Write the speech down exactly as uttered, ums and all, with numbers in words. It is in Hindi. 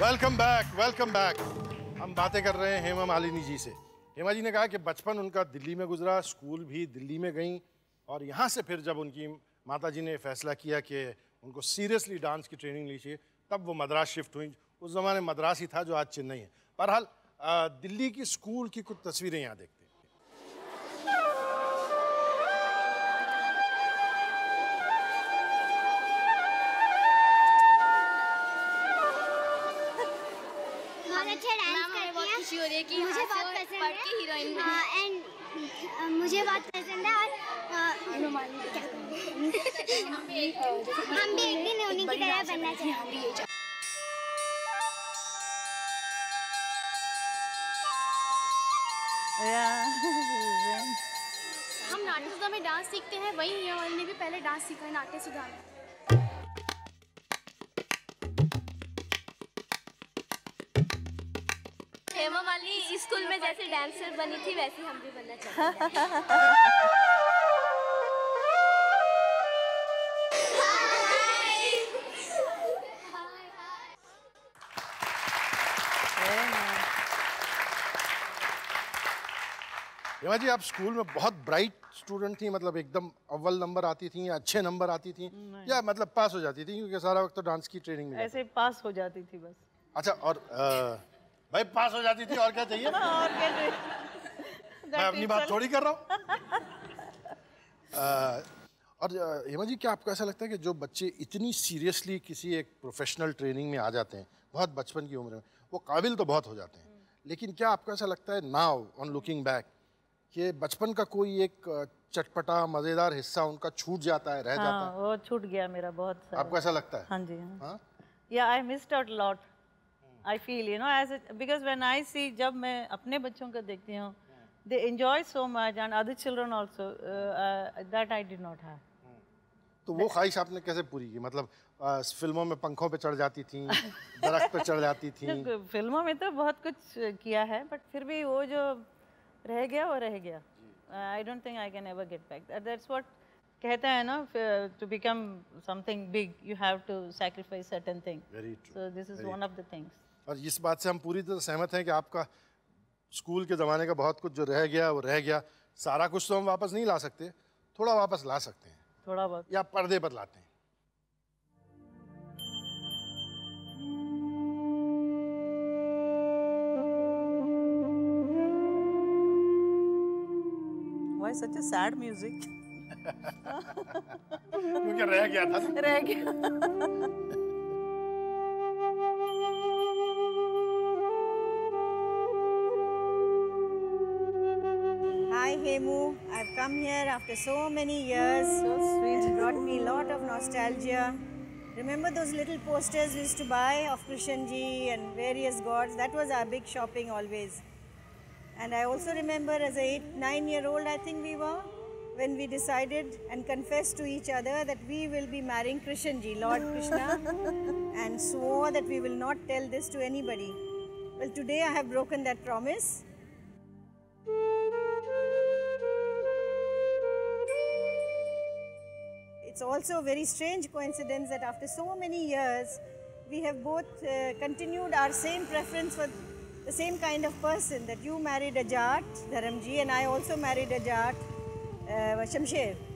Welcome back, welcome back. हम बातें कर रहे हैं हेमा मालिनी जी से। हेमा जी ने कहा कि बचपन उनका दिल्ली में गुजरा, स्कूल भी दिल्ली में गई और यहाँ से फिर जब उनकी माता जी ने फैसला किया कि उनको सीरियसली डांस की ट्रेनिंग ली चाहिए, तब वो मद्रास शिफ्ट हुई। उस ज़माने मद्रास ही था जो आज चेन्नई है। बहरहाल दिल्ली की स्कूल की कुछ तस्वीरें यहाँ देखते हैं। कि मुझे बहुत पसंद है हीरोइन एंड मुझे बहुत पसंद है और हम भी हम भी एक दिन उन्हीं की तरह बनना चाहिए। हम नाट्य सुधा में डांस सीखते हैं, वही हीरोइन ने भी पहले डांस सीखा है नाट्य सुधा में। हेमा मालिनी स्कूल में जैसे डांसर बनी थी वैसे हम भी बनना चाहते हैं। हेमा जी, आप स्कूल में बहुत ब्राइट स्टूडेंट थी, मतलब एकदम अव्वल नंबर आती थी या अच्छे नंबर आती थी या मतलब पास हो जाती थी, क्योंकि सारा वक्त तो डांस की ट्रेनिंग में ऐसे पास हो जाती थी बस। अच्छा, और आ, भाई पास हो जाती थी और क्या चाहिए। और क्या चाहिए? मैं अपनी बात थोड़ी कर रहा हूँ। और हेमा जी, क्या आपको ऐसा लगता है कि जो बच्चे इतनी सीरियसली किसी एक प्रोफेशनल ट्रेनिंग में आ जाते हैं बहुत बचपन की उम्र में, वो काबिल तो बहुत हो जाते हैं, लेकिन क्या आपको ऐसा लगता है नाउ ऑन लुकिंग बैक कि बचपन का कोई एक चटपटा मज़ेदार हिस्सा उनका छूट जाता है, रह हाँ, जाता है? वो छूट गया मेरा बहुत सारा। आपको ऐसा लगता है? हाँ जी हाँ। Yeah I missed out lot I feel, you know, as because when I see, जब मैं अपने बच्चों को देखती हूँ they enjoy so much and other children also that I did not have. तो वो ख्वाहिश आपने कैसे पूरी की? मतलब uh, फिल्मों में पंखों पे चढ़ जाती थी, दरख्त पे चढ़ जाती थी। तो फिल्मों में तो बहुत कुछ किया है, बट फिर भी वो जो रह गया वो रह गया। I don't think I can ever get back. That's what कहते हैं ना, to become something big you have to sacrifice certain thing, so this is one of the things. और इस बात से हम पूरी तरह सहमत हैं कि आपका स्कूल के ज़माने का बहुत कुछ जो रह गया वो रह गया। सारा कुछ तो हम वापस नहीं ला सकते, थोड़ा वापस ला सकते हैं, थोड़ा बहुत, या पर्दे बदलाते हैं। Why such a sad music? क्योंकि रह गया था, रह गया। Hi Hemu, I've come here after so many years. So sweet. It brought me a lot of nostalgia. Remember those little posters we used to buy of Krishna ji and various gods? That was our big shopping always. And I also remember as a eight, nine year old, I think we were, when we decided and confessed to each other that we will be marrying Krishna ji, Lord Krishna, and swore that we will not tell this to anybody. Well, today I have broken that promise. It's also a very strange coincidence that after so many years, we have both uh, continued our same preference for the same kind of person, that you married Ajat Dharamji and I also married Ajat uh, Shamshir.